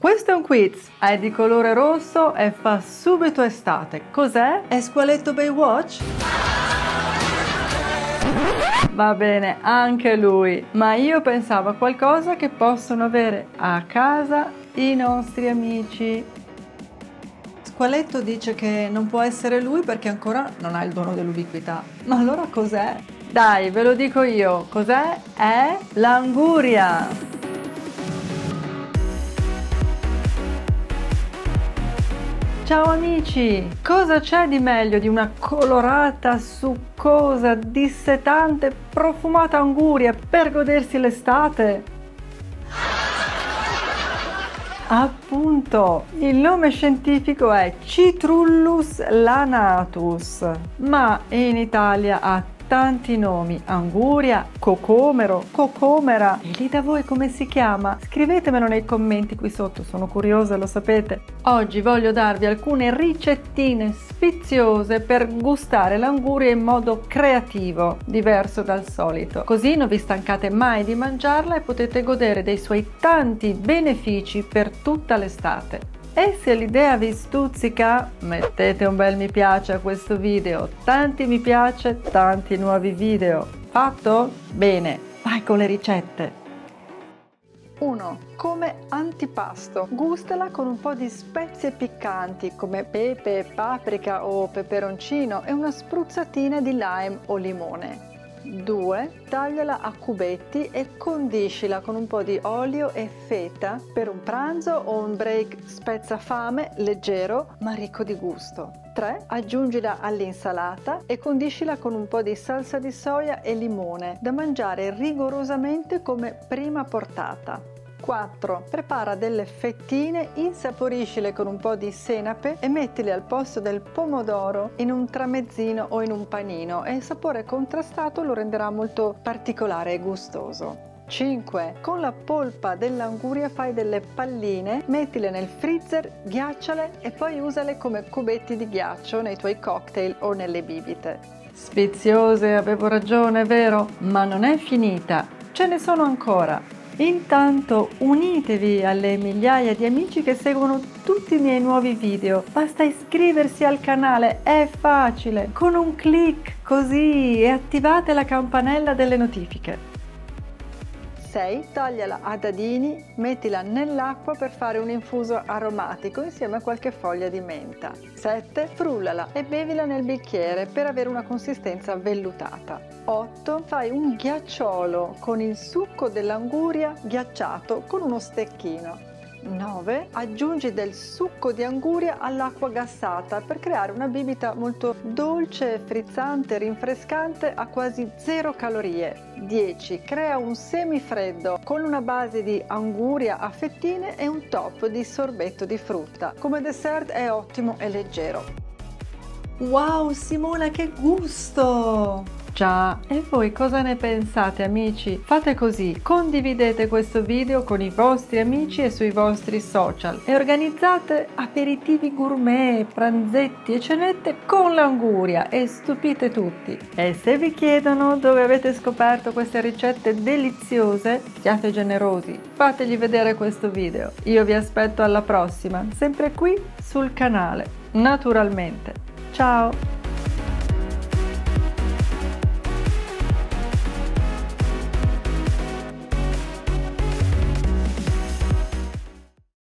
Questo è un quiz, è di colore rosso e fa subito estate. Cos'è? È squaletto Baywatch? Va bene, anche lui, ma io pensavo a qualcosa che possono avere a casa i nostri amici. Squaletto dice che non può essere lui perché ancora non ha il dono dell'ubiquità. Ma allora cos'è? Dai, ve lo dico io, cos'è? È l'anguria! Ciao amici! Cosa c'è di meglio di una colorata, succosa, dissetante, profumata anguria per godersi l'estate? Appunto! Il nome scientifico è Citrullus Lanatus, ma in Italia ha tanti nomi: anguria, cocomero, cocomera. E lì da voi come si chiama? Scrivetemelo nei commenti qui sotto, sono curiosa, lo sapete. Oggi voglio darvi alcune ricettine sfiziose per gustare l'anguria in modo creativo, diverso dal solito. Così non vi stancate mai di mangiarla e potete godere dei suoi tanti benefici per tutta l'estate. E se l'idea vi stuzzica, mettete un bel mi piace a questo video. Tanti mi piace, tanti nuovi video. Fatto? Bene, vai con le ricette! 1. Come antipasto, gustala con un po' di spezie piccanti come pepe, paprika o peperoncino e una spruzzatina di lime o limone. 2. Tagliala a cubetti e condiscila con un po' di olio e feta per un pranzo o un break spezzafame leggero ma ricco di gusto. 3. Aggiungila all'insalata e condiscila con un po' di salsa di soia e limone, da mangiare rigorosamente come prima portata. 4. Prepara delle fettine, insaporiscile con un po' di senape e mettile al posto del pomodoro in un tramezzino o in un panino, e il sapore contrastato lo renderà molto particolare e gustoso. 5. Con la polpa dell'anguria fai delle palline, mettile nel freezer, ghiacciale e poi usale come cubetti di ghiaccio nei tuoi cocktail o nelle bibite. Sfiziose, avevo ragione, vero? Ma non è finita, ce ne sono ancora! Intanto unitevi alle migliaia di amici che seguono tutti i miei nuovi video. Basta iscriversi al canale, è facile, con un click così, e attivate la campanella delle notifiche. 6. Tagliala a dadini, mettila nell'acqua per fare un infuso aromatico insieme a qualche foglia di menta. 7. Frullala e bevila nel bicchiere per avere una consistenza vellutata. 8. Fai un ghiacciolo con il succo dell'anguria ghiacciato con uno stecchino. 9. Aggiungi del succo di anguria all'acqua gassata per creare una bibita molto dolce, frizzante, rinfrescante a quasi 0 calorie. 10. Crea un semifreddo con una base di anguria a fettine e un top di sorbetto di frutta. Come dessert è ottimo e leggero. Wow Simona, che gusto! Già, e voi cosa ne pensate amici? Fate così, condividete questo video con i vostri amici e sui vostri social e organizzate aperitivi gourmet, pranzetti e cenette con l'anguria e stupite tutti. E se vi chiedono dove avete scoperto queste ricette deliziose, siate generosi, fategli vedere questo video. Io vi aspetto alla prossima, sempre qui sul canale, naturalmente. Ciao!